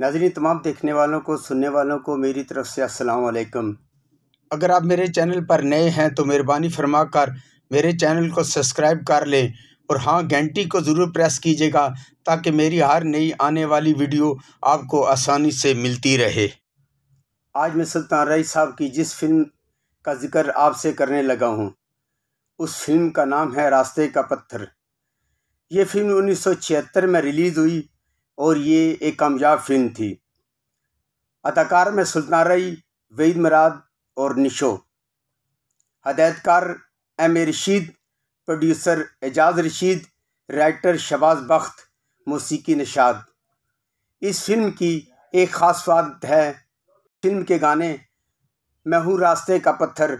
नाज़रीन, तमाम देखने वालों को, सुनने वालों को मेरी तरफ़ से अस्सलाम वालेकुम। अगर आप मेरे चैनल पर नए हैं तो मेहरबानी फरमा कर मेरे चैनल को सब्सक्राइब कर लें और हाँ, घंटी को ज़रूर प्रेस कीजिएगा ताकि मेरी हर नई आने वाली वीडियो आपको आसानी से मिलती रहे। आज मैं सुल्तान राही साहब की जिस फिल्म का जिक्र आपसे करने लगा हूँ, उस फिल्म का नाम है रास्ते का पत्थर। ये फिल्म 1976 में रिलीज़ हुई और ये एक कामयाब फिल्म थी। अदाकार में सुल्तान रही, वहीद मुराद और निशो, हदायतकार अमीर रशीद, प्रोड्यूसर एजाज रशीद, राइटर शबाज बख्त, मौसीकी निशाद। इस फिल्म की एक ख़ास बात है, फिल्म के गाने मैं हूँ रास्ते का पत्थर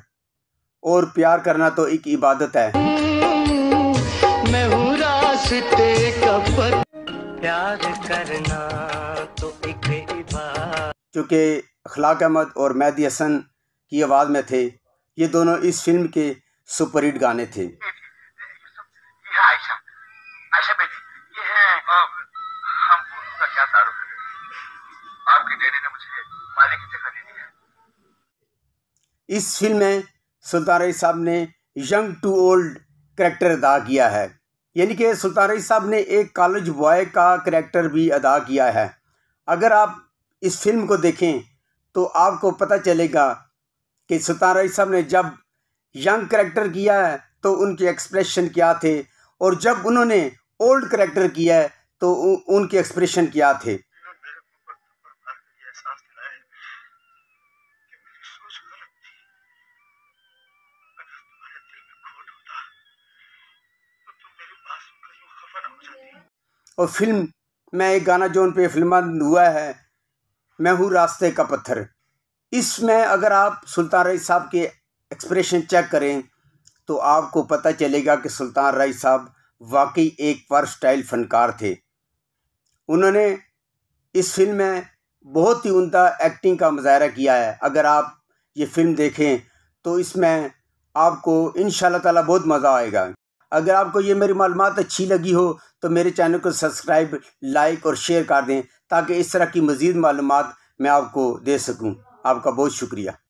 और प्यार करना तो एक इबादत है, मैं हूँ रास्ते का पत्थर प्यार करना तो एक बात, जो कि अखलाक अहमद और मेहदी हसन की आवाज़ में थे। ये दोनों इस फिल्म के सुपरहिट गाने थे। आयशा बेटी, ये है हम का क्या तारुफ है, आपकी डैडी ने मुझे मालिक की जगह दे दी है। इस फिल्म में सुल्तान रही साहब ने यंग टू ओल्ड करैक्टर अदा किया है, यानी कि सुल्तान रही साहब ने एक कॉलेज बॉय का करैक्टर भी अदा किया है। अगर आप इस फिल्म को देखें तो आपको पता चलेगा कि सुल्तान रही साहब ने जब यंग करैक्टर किया है तो उनके एक्सप्रेशन क्या थे, और जब उन्होंने ओल्ड करैक्टर किया है तो उनके एक्सप्रेशन क्या थे। और फिल्म में एक गाना जो उन पर फिल्मबंद हुआ है, मैं हूँ रास्ते का पत्थर। इसमें अगर आप सुल्तान राही साहब के एक्सप्रेशन चेक करें तो आपको पता चलेगा कि सुल्तान राही साहब वाकई एक वर्सटाइल फनकार थे। उन्होंने इस फिल्म में बहुत ही उम्दा एक्टिंग का मुजाहरा किया है। अगर आप ये फिल्म देखें तो इसमें आपको इंशाअल्लाह ताला बहुत मज़ा आएगा। अगर आपको ये मेरी मालूमात अच्छी लगी हो तो मेरे चैनल को सब्सक्राइब, लाइक और शेयर कर दें ताकि इस तरह की मज़ीद मालूमात मैं आपको दे सकूं। आपका बहुत शुक्रिया।